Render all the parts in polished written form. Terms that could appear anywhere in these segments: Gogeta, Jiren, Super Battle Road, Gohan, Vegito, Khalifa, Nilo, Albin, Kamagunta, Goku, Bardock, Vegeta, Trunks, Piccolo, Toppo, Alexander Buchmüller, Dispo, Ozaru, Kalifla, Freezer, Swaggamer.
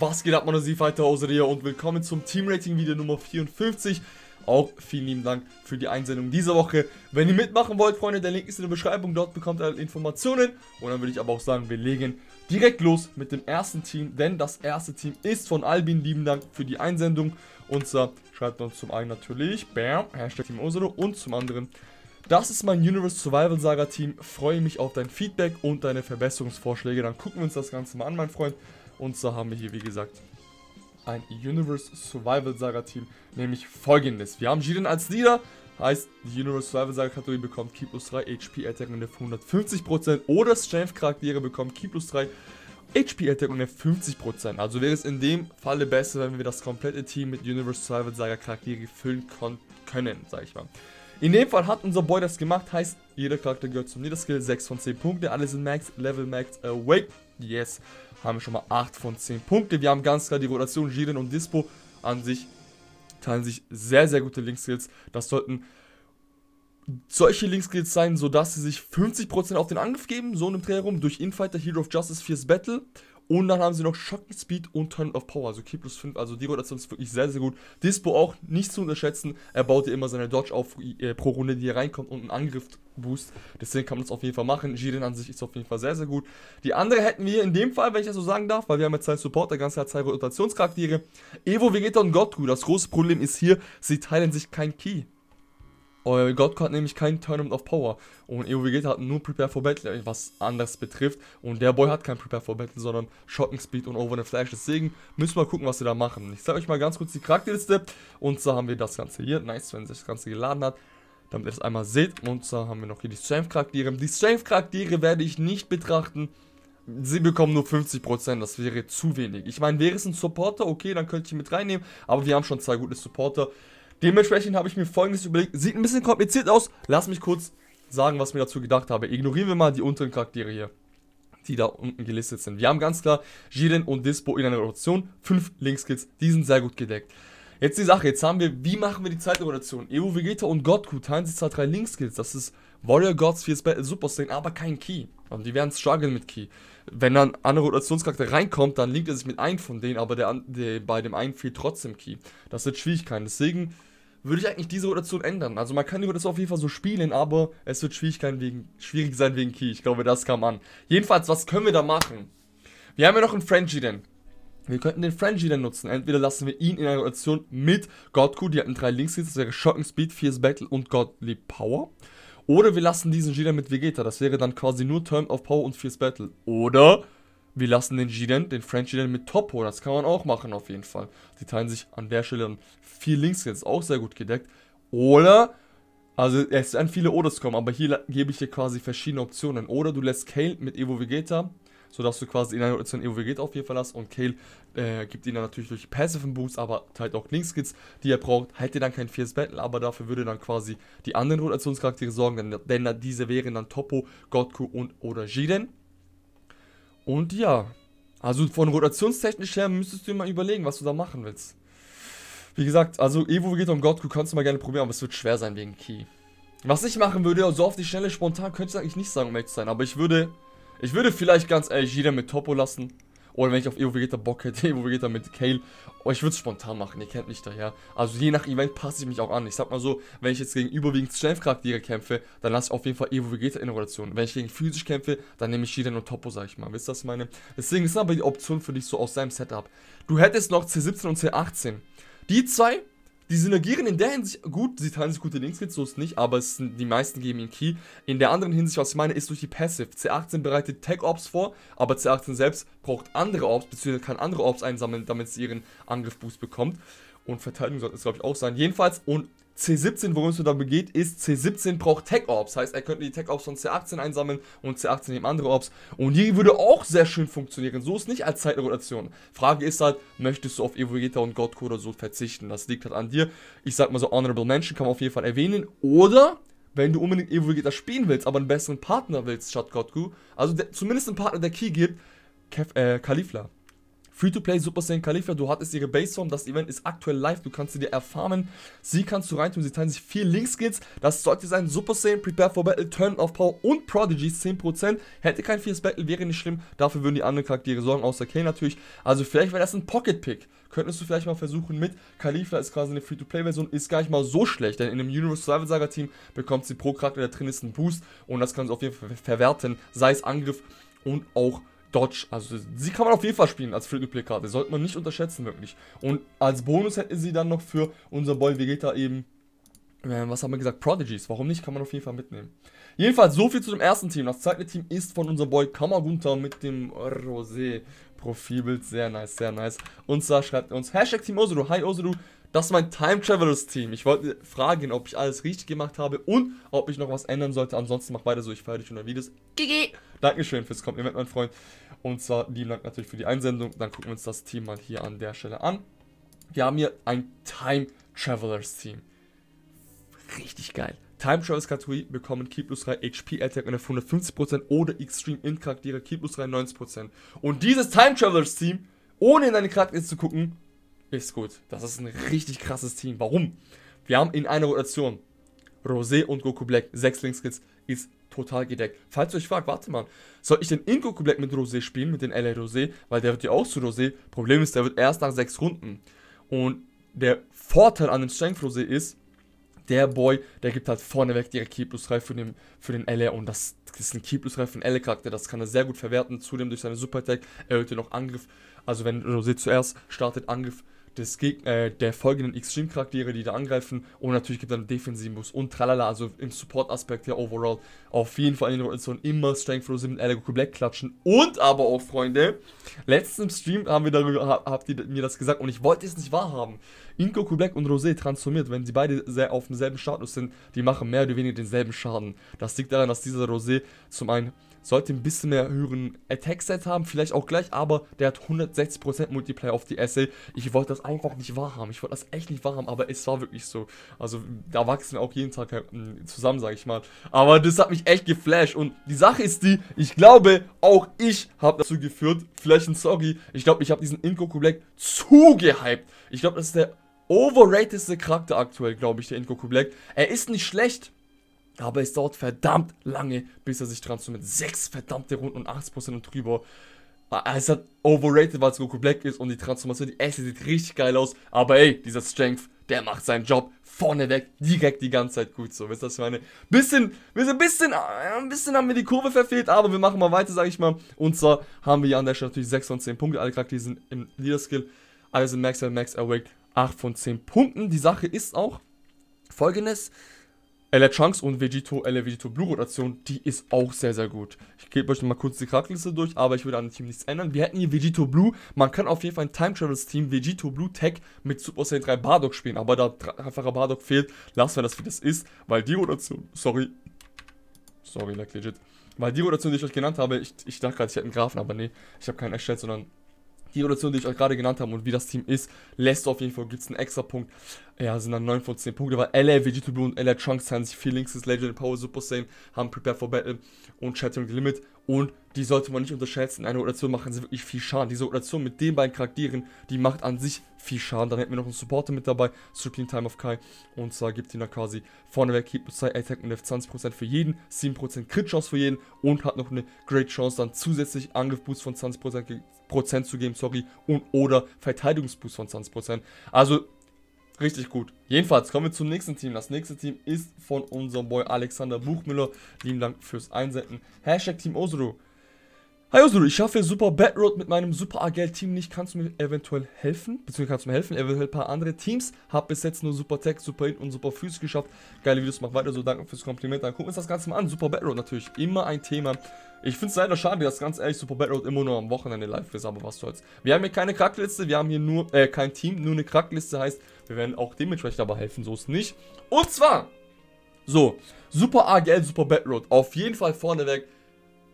Was geht ab, meine Seafighter Ozaru und willkommen zum Teamrating-Video Nummer 54. Auch vielen lieben Dank für die Einsendung dieser Woche. Wenn ihr mitmachen wollt, Freunde, der Link ist in der Beschreibung. Dort bekommt ihr alle Informationen. Und dann würde ich aber auch sagen, wir legen direkt los mit dem ersten Team. Denn das erste Team ist von Albin. Lieben Dank für die Einsendung. Und zwar schreibt uns zum einen natürlich bam, Hashtag Team Ozaru und zum anderen: Das ist mein Universe Survival Saga Team. Freue mich auf dein Feedback und deine Verbesserungsvorschläge. Dann gucken wir uns das Ganze mal an, mein Freund. Und so haben wir hier, wie gesagt, ein Universe Survival Saga Team, nämlich folgendes. Wir haben Jiren als Leader, heißt die Universe Survival Saga Kategorie bekommt Ki plus 3 HP Attack und 150% oder Strength Charaktere bekommen Ki plus 3 HP Attack und 50%. Also wäre es in dem Falle besser, wenn wir das komplette Team mit Universe Survival Saga Charaktere füllen können, sag ich mal. In dem Fall hat unser Boy das gemacht, heißt jeder Charakter gehört zum Leader Skill, 6 von 10 Punkte, alle sind Max, Level Max, Awake, yes. Haben wir schon mal 8 von 10 Punkte. Wir haben ganz klar die Rotation, Jiren und Dispo an sich teilen sich sehr, sehr gute Link-Skills. Das sollten solche Link-Skills sein, sodass sie sich 50% auf den Angriff geben, so in dem Dreh herum, durch Infighter, Hero of Justice, Fierce Battle. Und dann haben sie noch Shocking Speed und Turn of Power, also Ki plus 5, also die Rotation ist wirklich sehr, sehr gut. Dispo auch nicht zu unterschätzen, er baut ja immer seine Dodge auf pro Runde, die hier reinkommt und einen Angriff boost. Deswegen kann man das auf jeden Fall machen, Jiren an sich ist auf jeden Fall sehr, sehr gut. Die andere hätten wir in dem Fall, wenn ich das so sagen darf, weil wir haben jetzt zwei Supporter, ganz klar zwei Rotationscharaktere. Evo, Vegeta und Goku, das große Problem ist hier, sie teilen sich kein Ki. Goku hat nämlich keinen Tournament of Power und Evo Vegeta hat nur Prepare for Battle, was anders betrifft, und der Boy hat kein Prepare for Battle, sondern Shocking Speed und Over the Flash, deswegen müssen wir gucken, was wir da machen. Ich zeige euch mal ganz kurz die Charakterliste und so haben wir das Ganze hier, nice, wenn sich das Ganze geladen hat, damit ihr es einmal seht, und so haben wir noch hier die Strength-Charaktere. Die Strength-Charaktere werde ich nicht betrachten, sie bekommen nur 50%, das wäre zu wenig. Ich meine, wäre es ein Supporter, okay, dann könnte ich ihn mit reinnehmen, aber wir haben schon zwei gute Supporter. Dementsprechend habe ich mir Folgendes überlegt. Sieht ein bisschen kompliziert aus. Lass mich kurz sagen, was ich mir dazu gedacht habe. Ignorieren wir mal die unteren Charaktere hier, die da unten gelistet sind. Wir haben ganz klar Jiren und Dispo in einer Rotation. 5 Link-Skills, die sind sehr gut gedeckt. Jetzt die Sache, jetzt haben wir, wie machen wir die zweite Rotation? Evo, Vegeta und Goku teilen sich zwar 3 Link-Skills. Das ist Warrior Gods, Fierce Battle, Super Saiyan, aber kein Ki. Und die werden strugglen mit Ki. Wenn dann ein anderer Rotationscharakter reinkommt, dann linkt er sich mit einem von denen, aber bei dem einen fehlt trotzdem Ki. Das wird Schwierigkeiten, deswegen würde ich eigentlich diese Rotation ändern. Also man kann die Rotation auf jeden Fall so spielen, aber es wird schwierig sein wegen Ki. Ich glaube, das kam an. Jedenfalls, was können wir da machen? Wir haben ja noch einen Frenji denn. Wir könnten den Frenji dann nutzen. Entweder lassen wir ihn in einer Rotation mit Goku, die hatten 3 Links, das wäre Shocking Speed, Fierce Battle und Godly Power. Oder wir lassen diesen Jiren mit Vegeta, das wäre dann quasi nur Turn of Power und Fierce Battle. Oder wir lassen den Jiren, den French Jiren mit Topo, das kann man auch machen auf jeden Fall. Die teilen sich an der Stelle dann 4 Links, jetzt auch sehr gut gedeckt. Oder, also es werden viele Oders kommen, aber hier gebe ich dir quasi verschiedene Optionen. Oder du lässt Kale mit Evo Vegeta, sodass du quasi in einer Rotation Evo Vegeta auf jeden Fall hast. Und Kale gibt ihnen dann natürlich durch passiven Boost, aber teilt auch Link-Skills, die er braucht. Hätte dann kein Fierce Battle, aber dafür würde dann quasi die anderen Rotationscharaktere sorgen, denn diese wären dann Toppo, Goku und oder Jiren. Und ja, also von rotationstechnisch her müsstest du dir mal überlegen, was du da machen willst. Wie gesagt, also Evo Vegeta und Goku kannst du mal gerne probieren, aber es wird schwer sein wegen Ki. Was ich machen würde, so auf die Schnelle, spontan, könnte ich eigentlich nicht sagen, um ehrlich zu sein, aber ich würde vielleicht ganz ehrlich Jiren mit Topo lassen. Oder wenn ich auf Evo Vegeta Bock hätte, Evo Vegeta mit Kale. Oh, ich würde es spontan machen, ihr kennt mich daher. Also je nach Event passe ich mich auch an. Ich sag mal so, wenn ich jetzt gegen überwiegend Strength-Charaktere kämpfe, dann lasse ich auf jeden Fall Evo Vegeta in Rotation. Wenn ich gegen physisch kämpfe, dann nehme ich Jiren und Topo, sag ich mal. Wisst ihr, was ich meine? Deswegen ist aber die Option für dich so aus deinem Setup. Du hättest noch C17 und C18. Die zwei, die synergieren in der Hinsicht gut, sie teilen sich gute Links, so ist nicht, aber es sind, die meisten geben ihnen Ki. In der anderen Hinsicht, was ich meine, ist durch die Passive. C18 bereitet Tech-Ops vor, aber C18 selbst braucht andere Ops, beziehungsweise kann andere Ops einsammeln, damit sie ihren Angriff-Boost bekommt. Und Verteidigung sollte es, glaube ich, auch sein. Jedenfalls, und C17, worum es da geht, ist, C17 braucht Tech-Ops. Heißt, er könnte die Tech-Ops von C18 einsammeln und C18 eben andere Ops. Und die würde auch sehr schön funktionieren. So ist nicht als Zeitrevolution. Frage ist halt, möchtest du auf Evo Vegeta und Godko oder so verzichten? Das liegt halt an dir. Ich sag mal so, Honorable Menschen kann man auf jeden Fall erwähnen. Oder, wenn du unbedingt Evo Vegeta spielen willst, aber einen besseren Partner willst statt Godko, also zumindest einen Partner, der Ki gibt, Kalifla. Free-to-Play Super Saiyan Khalifa, du hattest ihre Baseform, das Event ist aktuell live, du kannst sie dir erfarmen, sie kannst du reintun, sie teilen sich 4 Link-Skills, das sollte sein, Super Saiyan, Prepare for Battle, Turn of Power und Prodigy 10%, hätte kein 4. Battle, wäre nicht schlimm, dafür würden die anderen Charaktere sorgen, außer Kane natürlich, also vielleicht wäre das ein Pocket-Pick, könntest du vielleicht mal versuchen mit, Khalifa ist quasi eine Free-to-Play-Version, ist gar nicht mal so schlecht, denn in dem Universe Survival Saga Team bekommt sie pro Charakter, der drin ist, einen Boost und das kannst du auf jeden Fall verwerten, sei es Angriff und auch Dodge, also sie kann man auf jeden Fall spielen als Free-to-Play-Karte, sollte man nicht unterschätzen wirklich. Und als Bonus hätten sie dann noch für unser Boy Vegeta eben, was haben wir gesagt, Prodigies, warum nicht, kann man auf jeden Fall mitnehmen. Jedenfalls so viel zu dem ersten Team, das zweite Team ist von unserem Boy Kamagunta mit dem Rosé Profilbild, sehr nice, sehr nice. Und zwar schreibt er uns, Hashtag Team Ozaru, hi Ozaru, das ist mein Time Travelers Team. Ich wollte fragen, ob ich alles richtig gemacht habe und ob ich noch was ändern sollte. Ansonsten mach weiter so, ich feiere dich unter Videos. Gigi. Dankeschön fürs Kompliment, mein Freund. Und zwar lieben Dank natürlich für die Einsendung. Dann gucken wir uns das Team mal hier an der Stelle an. Wir haben hier ein Time Travelers Team. Richtig geil. Time Travelers Kategorie bekommen Ki plus 3 HP Attack auf 150% oder Extreme Int Charaktere Ki plus 3 90%. Und dieses Time Travelers Team, ohne in deine Charaktere zu gucken, ist gut. Das ist ein richtig krasses Team. Warum? Wir haben in einer Rotation Rosé und Goku Black. 6 Linkskits ist total gedeckt. Falls ihr euch fragt, warte mal, soll ich denn in Goku Black mit Rosé spielen, mit den LA Rosé? Weil der wird ja auch zu Rosé. Problem ist, der wird erst nach 6 Runden. Und der Vorteil an dem Strength Rosé ist, der Boy, der gibt halt vorneweg direkt Ki plus 3 für den LR und das ist ein Ki plus 3 für den LR Charakter, das kann er sehr gut verwerten, zudem durch seine Super Attack erhöht er noch Angriff, also wenn Rosé zuerst startet, Angriff des der folgenden Extreme Charaktere, die da angreifen und natürlich gibt er einen defensiven Boost und tralala, also im Support Aspekt ja overall, auf jeden Fall in der Rotation immer Strength Rosé mit LR Goku Black klatschen und aber auch Freunde, letzten Stream haben wir darüber, habt ihr mir das gesagt und ich wollte es nicht wahrhaben. In Goku Black und Rosé transformiert, wenn sie beide sehr auf demselben Status sind, die machen mehr oder weniger denselben Schaden. Das liegt daran, dass dieser Rosé zum einen sollte ein bisschen mehr höheren Attack-Set haben, vielleicht auch gleich, aber der hat 160% Multiplayer auf die SA. Ich wollte das einfach nicht wahrhaben, ich wollte das echt nicht wahrhaben, aber es war wirklich so. Also da wachsen wir auch jeden Tag zusammen, sage ich mal. Aber das hat mich echt geflasht und die Sache ist die, ich glaube, auch ich habe dazu geführt, vielleicht ein Sorry, ich glaube, ich habe diesen In Goku Black zu gehypt. Ich glaube, das ist der overratedste Charakter aktuell, glaube ich, der In Goku Black. Er ist nicht schlecht, aber es dauert verdammt lange, bis er sich transformiert. 6 verdammte Runden und 80% und drüber. Es hat overrated, weil es Goku Black ist und die Transformation, die Esse sieht richtig geil aus. Aber ey, dieser Strength, der macht seinen Job vorneweg, direkt die ganze Zeit gut so. Wisst ihr, was ich meine? Ein bisschen haben wir die Kurve verfehlt, aber wir machen mal weiter, sage ich mal. Und zwar haben wir hier an der Stelle natürlich 6 von 10 Punkte. Alle Charaktere sind im Leader-Skill. Alle sind Max Awake. 8 von 10 Punkten. Die Sache ist auch folgendes. LR Trunks und LR Vegito Blue Rotation, die ist auch sehr, sehr gut. Ich gebe euch mal kurz die Charakterliste durch, aber ich würde an dem Team nichts ändern. Wir hätten hier Vegito Blue, man kann auf jeden Fall ein Time Travels Team Vegito Blue Tech mit Super Saiyan 3 Bardock spielen, aber da einfacher Bardock fehlt, lassen wir das wie das ist, weil die Rotation, sorry, like legit, weil die Rotation, die ich euch genannt habe, ich dachte gerade, ich hätte einen Graphen, aber nee, ich habe keinen erstellt, sondern die Rotation, die ich euch gerade genannt habe und wie das Team ist, lässt auf jeden Fall, gibt es einen extra Punkt. Ja, sind dann 9 von 10 Punkte, weil LR, Vegito Blue und LR Trunks teilen sich 4 Links, Legendary Power, Super Saiyan, haben Prepare for Battle und Shattering the Limit. Und die sollte man nicht unterschätzen, in einer Rotation machen sie wirklich viel Schaden. Diese Rotation mit den beiden Charakteren, die macht an sich viel Schaden. Dann hätten wir noch einen Supporter mit dabei, Supreme Time of Kai. Und zwar gibt ihn da quasi vorneweg Ki plus 2 Attack und 20% für jeden, 7% Crit Chance für jeden und hat noch eine Great Chance, dann zusätzlich Angriff Boost von 20% zu geben, und oder Verteidigungsboost von 20%. Also richtig gut. Jedenfalls kommen wir zum nächsten Team. Das nächste Team ist von unserem Boy Alexander Buchmüller. Lieben Dank fürs Einsenden. Hashtag Team Ozaru. Hi Ozaru, ich schaffe Super Battle Road mit meinem Super Agile Team nicht. Kannst du mir eventuell helfen? Beziehungsweise kannst du mir helfen? Eventuell ein paar andere Teams. Hab bis jetzt nur Super Tech, Super Hit und Super Physisch geschafft. Geile Videos, mach weiter so. Danke fürs Kompliment. Dann gucken wir uns das Ganze mal an. Super Battle Road natürlich immer ein Thema. Ich finde es leider schade, dass ganz ehrlich Super Battle Road immer nur am Wochenende live ist, aber was soll's. Wir haben hier keine Charakterliste, wir haben hier nur, kein Team, nur eine Charakterliste heißt, wir werden auch dementsprechend aber helfen, so ist es nicht. Und zwar, so, Super AGL, Super Battle Road, auf jeden Fall vorneweg,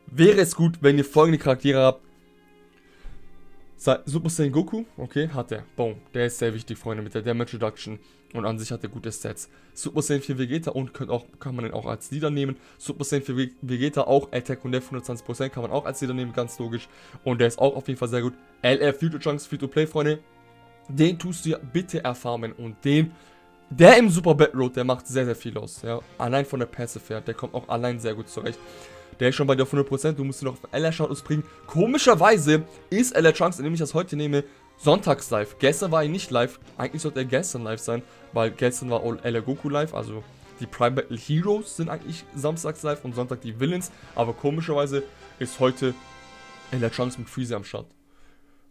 wäre es gut, wenn ihr folgende Charaktere habt. Super Saiyan Goku, okay, hat er. Boom, der ist sehr wichtig, Freunde, mit der Damage Reduction. Und an sich hat er gute Stats. Super Saiyan 4 Vegeta und kann man den auch als Leader nehmen. Super Saiyan 4 Vegeta auch, Attack und Def 120% kann man auch als Leader nehmen, ganz logisch. Und der ist auch auf jeden Fall sehr gut. LR Future Chunks, Free to Play, Freunde. Den tust du ja bitte erfarmen und den... Der im Super Battle Road, der macht sehr, sehr viel aus. Ja. Allein von der Passive her, der kommt auch allein sehr gut zurecht. Der ist schon bei dir auf 100%, du musst ihn noch auf LR-Status bringen. Komischerweise ist LR Trunks, indem ich das heute nehme, sonntags live. Gestern war er nicht live, eigentlich sollte er gestern live sein, weil gestern war LR Goku live, also die Prime Battle Heroes sind eigentlich samstags live und Sonntag die Villains. Aber komischerweise ist heute LR Trunks mit Freezer am Start.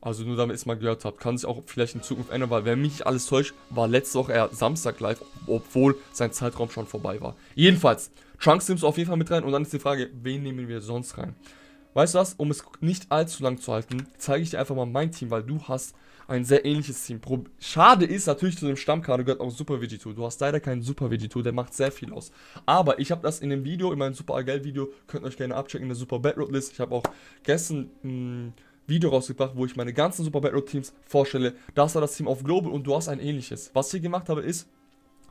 Also nur damit ihr es mal gehört habt, kann sich auch vielleicht in Zukunft ändern, weil wenn mich nicht alles täuscht, war letzte Woche er Samstag live, obwohl sein Zeitraum schon vorbei war. Jedenfalls, Trunks nimmst du auf jeden Fall mit rein und dann ist die Frage, wen nehmen wir sonst rein? Weißt du was, um es nicht allzu lang zu halten, zeige ich dir einfach mal mein Team, weil du hast ein sehr ähnliches Team. Schade ist natürlich, zu dem Stammkader gehört auch Super Vegito. Du hast leider keinen Super Vegito, der macht sehr viel aus. Aber ich habe das in dem Video, in meinem Super Agel Video, könnt ihr euch gerne abchecken, in der Super Battle Road List. Ich habe auch gestern... Video rausgebracht, wo ich meine ganzen Super Battle Road Teams vorstelle. Das war das Team auf Global und du hast ein ähnliches. Was ich hier gemacht habe ist,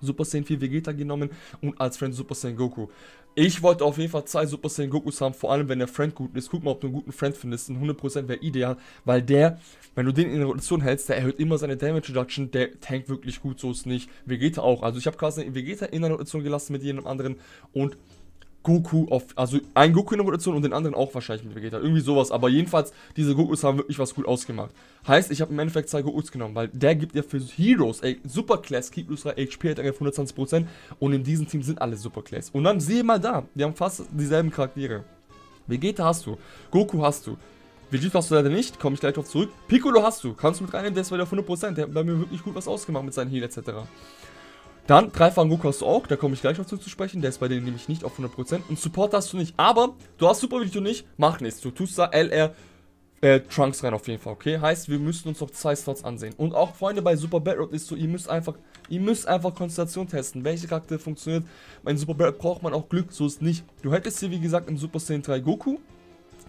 Super Saiyan 4 Vegeta genommen und als Friend Super Saiyan Goku. Ich wollte auf jeden Fall zwei Super Saiyan Gokus haben, vor allem wenn der Friend gut ist. Guck mal, ob du einen guten Friend findest. Ein 100% wäre ideal, weil der, wenn du den in der Rotation hältst, der erhöht immer seine Damage Reduction. Der tankt wirklich gut, so ist nicht. Vegeta auch. Also ich habe quasi Vegeta in der Rotation gelassen mit jedem anderen und Goku auf, also ein Goku in der Rotation und den anderen auch wahrscheinlich mit Vegeta, irgendwie sowas, aber jedenfalls, diese Gokus haben wirklich was gut ausgemacht. Heißt, ich habe im Endeffekt zwei Gokus genommen, weil der gibt ja für Heroes, ey, Superclass, Keep Plus 3, HP, Attack auf 120% und in diesem Team sind alle Superclass. Und dann sieh mal da, die haben fast dieselben Charaktere. Vegeta hast du, Goku hast du, Vegeta hast du leider nicht, komme ich gleich drauf zurück, Piccolo hast du, kannst du mit reinnehmen, der ist bei dir auf 100%, der hat bei mir wirklich gut was ausgemacht mit seinen Heal etc. Dann, Greifwagen Goku hast du auch, da komme ich gleich noch zu sprechen, der ist bei denen nämlich nicht auf 100% und Support hast du nicht, aber du hast Super Vegito nicht, mach nichts, du tust da LR Trunks rein auf jeden Fall, okay, heißt, wir müssen uns noch zwei Slots ansehen und auch, Freunde, bei Super Battle Road ist so, ihr müsst einfach Konstellation testen, welche Charaktere funktioniert, bei Super Battle braucht man auch Glück, so ist nicht, du hättest hier, wie gesagt, im Super Saiyan 3 Goku,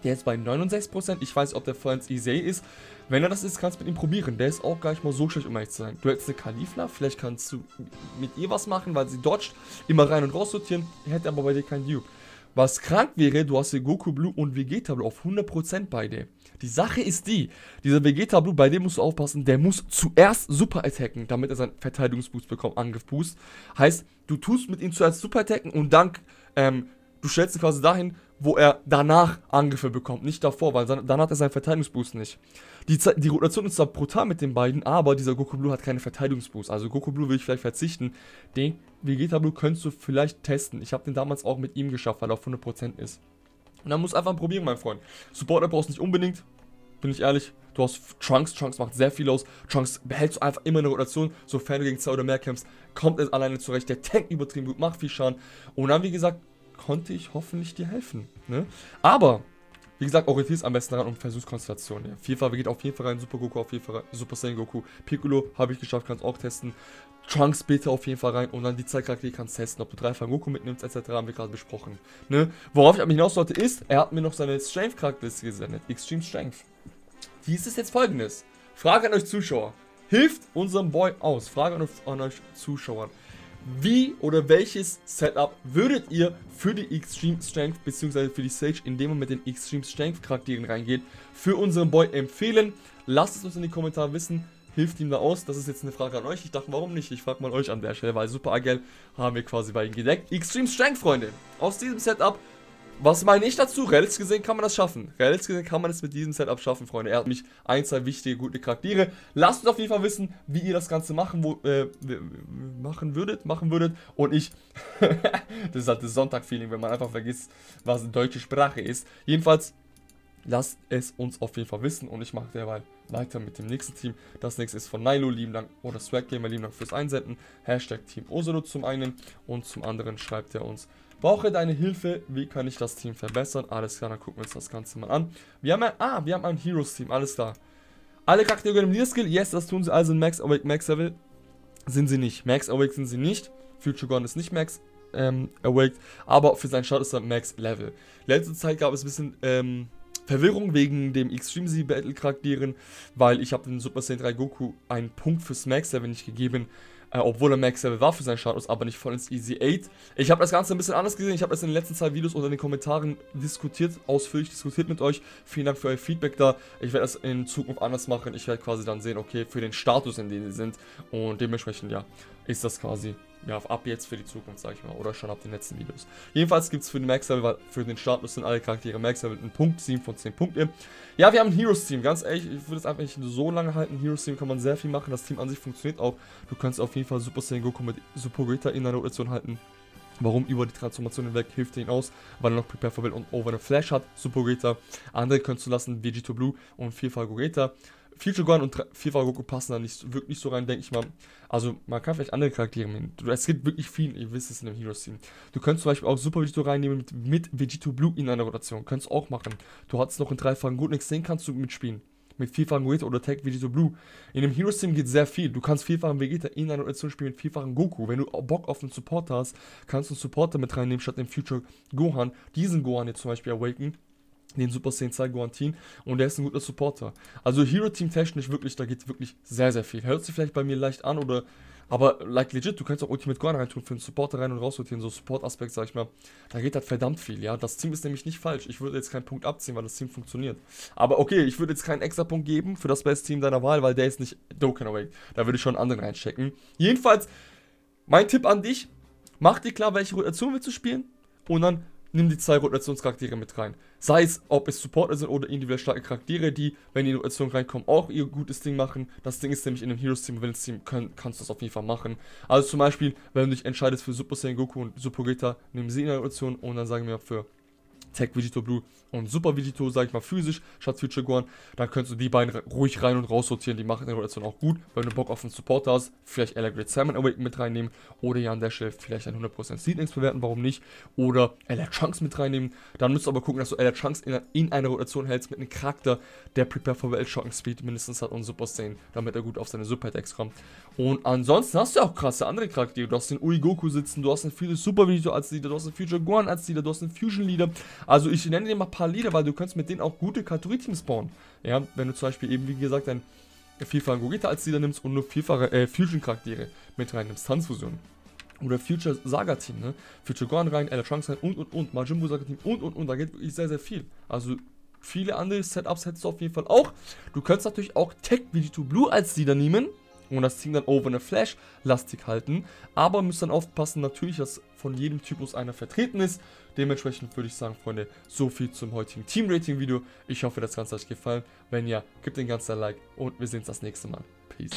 der ist bei 69%, ich weiß nicht, ob der Friends Isei ist. Wenn er das ist, kannst du mit ihm probieren. Der ist auch gar nicht mal so schlecht, um ehrlich zu sein. Du hättest eine Kalifla, vielleicht kannst du mit ihr was machen, weil sie dodgt, immer rein und raus sortieren. Hätte aber bei dir keinen Dupe. Was krank wäre, du hast hier Goku Blue und Vegeta Blue auf 100% bei dir. Die Sache ist die, dieser Vegeta Blue, bei dem musst du aufpassen, der muss zuerst Super attacken, damit er seinen Verteidigungsboost bekommt, Angriffboost. Heißt, du tust mit ihm zuerst Super attacken und dann, du stellst ihn quasi dahin, wo er danach Angriffe bekommt, nicht davor, weil dann hat er seinen Verteidigungsboost nicht. Die Rotation ist zwar brutal mit den beiden, aber dieser Goku Blue hat keinen Verteidigungsboost, also Goku Blue will ich vielleicht verzichten. Den Vegeta Blue könntest du vielleicht testen, ich habe den damals auch mit ihm geschafft, weil er auf 100% ist. Und dann musst du einfach probieren, mein Freund. Supporter brauchst du nicht unbedingt, bin ich ehrlich. Du hast Trunks, Trunks macht sehr viel aus, Trunks behältst du einfach immer in der Rotation, sofern du gegen 2 oder mehr kämpfst, kommt er alleine zurecht, der tankt übertrieben gut, macht viel Schaden und dann, wie gesagt, konnte ich hoffentlich dir helfen, ne? Aber, wie gesagt, orientierst am besten daran und Versuchskonstellation, ja. Vielfach geht auf jeden Fall rein, Super Goku auf jeden Fall rein, Super Saiyan Goku, Piccolo habe ich geschafft, kannst auch testen, Trunks bitte auf jeden Fall rein und dann die zwei Charaktere kannst testen, ob du Dreifach Goku mitnimmst etc. haben wir gerade besprochen, ne? Worauf ich aber hinaus wollte ist, er hat mir noch seine Strength-Charakteristik gesendet, Extreme Strength. Dies ist jetzt folgendes, Frage an euch Zuschauer, hilft unserem Boy aus, Frage an euch Zuschauern. Wie oder welches Setup würdet ihr für die Extreme Strength bzw. für die Sage, indem man mit den Extreme Strength Charakteren reingeht, für unseren Boy empfehlen? Lasst es uns in die Kommentare wissen, hilft ihm da aus? Das ist jetzt eine Frage an euch, ich dachte, warum nicht? Ich frage mal euch an der Stelle, weil Super Agel haben wir quasi bei ihm gedeckt. Extreme Strength, Freunde, aus diesem Setup, was meine ich dazu? Realistisch gesehen kann man das schaffen. Realistisch gesehen kann man es mit diesem Setup schaffen, Freunde. Er hat mich ein, zwei wichtige, gute Charaktere. Lasst uns auf jeden Fall wissen, wie ihr das Ganze machen würdet. Und ich, das ist halt das Sonntag-Feeling, wenn man einfach vergisst, was eine deutsche Sprache ist. Jedenfalls, lasst es uns auf jeden Fall wissen. Und ich mache derweil weiter mit dem nächsten Team. Das nächste ist von Nilo, lieben Dank, oder Swaggamer, lieben Dank fürs Einsenden. # Team Ozaru zum einen und zum anderen schreibt er uns: Brauche deine Hilfe, wie kann ich das Team verbessern? Alles klar, dann gucken wir uns das Ganze mal an. Wir haben ein Heroes-Team, alles klar. Alle Charaktere gehören im Leader-Skill, yes, das tun sie, also in Max Awake, Max Level sind sie nicht. Max Awake sind sie nicht, Future Gone ist nicht Max Awake, aber für seinen Start ist er Max Level. Letzte Zeit gab es ein bisschen Verwirrung wegen dem Extreme Z Battle Charakteren, weil ich habe dem Super Saiyan 3 Goku einen Punkt fürs Max Level nicht gegeben, obwohl er Max Level war für seinen Status, aber nicht voll ins Easy 8. Ich habe das Ganze ein bisschen anders gesehen, ich habe das in den letzten 2 Videos unter den Kommentaren diskutiert, ausführlich diskutiert mit euch. Vielen Dank für euer Feedback da, ich werde das in Zukunft anders machen, ich werde quasi dann sehen, okay, für den Status, in dem sie sind, und dementsprechend, ja, ist das quasi... Ja, ab jetzt für die Zukunft, sag ich mal, oder schon ab den letzten Videos. Jedenfalls gibt es für den Max-Level, für den Status sind alle Charaktere Max-Level einen Punkt, 7 von 10 Punkten. Ja, wir haben ein Heroes-Team, ganz ehrlich, ich würde es einfach nicht so lange halten. Heroes-Team kann man sehr viel machen, das Team an sich funktioniert auch. Du kannst auf jeden Fall Super Saiyan Goku mit Super Gogeta in deiner Rotation halten. Warum? Über die Transformation hinweg hilft er ihn aus, weil er noch Prepare for Battle und Over the Flash hat, Super Gogeta. Andere könntest du lassen, Vegito Blue und Vielfalt Gogeta. Future Gohan und Vierer Goku passen da nicht wirklich so rein, denke ich mal. Also, man kann vielleicht andere Charaktere nehmen. Es gibt wirklich viel, ihr wisst es in dem Heroes-Team. Du könntest zum Beispiel auch Super Vegito reinnehmen mit Vegito Blue in einer Rotation. Könntest auch machen. Du hattest noch in 3 Fragen gut nichts, den kannst du mitspielen. Mit Vierfachen Vegeta oder Tag Vegito Blue. In dem Heroes-Team geht sehr viel. Du kannst Vierfachen Vegeta in einer Rotation spielen mit Vierfachen Goku. Wenn du Bock auf einen Supporter hast, kannst du einen Supporter mit reinnehmen statt dem Future Gohan. Diesen Gohan jetzt zum Beispiel awaken. Den Super Saiyan 2 Gohan-Teen, und der ist ein guter Supporter. Also Hero-Team technisch wirklich, da geht wirklich sehr, sehr viel. Hört sich vielleicht bei mir leicht an, oder, aber like legit, du kannst auch Ultimate Gohan reintun, für einen Supporter rein und rausrotieren, so Support-Aspekt, sag ich mal, da geht halt verdammt viel, ja. Das Team ist nämlich nicht falsch, ich würde jetzt keinen Punkt abziehen, weil das Team funktioniert. Aber okay, ich würde jetzt keinen extra Punkt geben für das beste Team deiner Wahl, weil der ist nicht Dokkan Awake, da würde ich schon einen anderen reinchecken. Jedenfalls, mein Tipp an dich, mach dir klar, welche Rotation willst du spielen, und dann nimm die 2 Rotationscharaktere mit rein. Sei es, ob es Supporter sind oder individuell starke Charaktere, die, wenn die in die Rotation reinkommen, auch ihr gutes Ding machen. Das Ding ist nämlich in dem Heroes-Team, Villains-Team, kannst du das auf jeden Fall machen. Also zum Beispiel, wenn du dich entscheidest für Super Saiyan Goku und Super Gogeta, nimm sie in der Rotation, und dann sagen wir für Tech Vegito Blue und Super Vegito, sag ich mal, physisch statt Future Gohan, dann könntest du die beiden ruhig rein und raus rotieren, die machen in der Rotation auch gut. Wenn du Bock auf einen Supporter hast, vielleicht Great Salmon Awaken mit reinnehmen, oder ja an der Stelle vielleicht ein 100% Seedlings bewerten, warum nicht, oder Ella Trunks mit reinnehmen. Dann müsst du aber gucken, dass du Ella Trunks in einer Rotation hältst mit einem Charakter, der Prepare for Battle Shocking Speed mindestens hat und Super Saiyan, damit er gut auf seine Super Attacks kommt. Und ansonsten hast du ja auch krasse andere Charaktere, du hast den Ui Goku sitzen, du hast einen Future Super Vegito als Leader, du hast einen Future Gohan als Leader, du hast einen Fusion Leader. Also ich nenne dir mal ein paar Lieder, weil du kannst mit denen auch gute Kategorie-Teams bauen. Ja, wenn du zum Beispiel eben, wie gesagt, einen Vielfachen Gogeta als Lieder nimmst und nur Vielfache Fusion-Charaktere mit reinnimmst, Tanzfusion. Oder Future Saga-Team, ne? Future Gohan rein, Ella Trunks rein und. Majimbo Saga-Team und. Da geht wirklich sehr, sehr viel. Also viele andere Setups hättest du auf jeden Fall auch. Du könntest natürlich auch Tech Vegito Blue als Lieder nehmen und das Team dann Over the Flash lastig halten. Aber müsst dann aufpassen, natürlich, dass von jedem Typus einer vertreten ist. Dementsprechend würde ich sagen, Freunde, so viel zum heutigen Team-Rating-Video. Ich hoffe, das Ganze hat euch gefallen. Wenn ja, gebt den ganzen Like, und wir sehen uns das nächste Mal. Peace.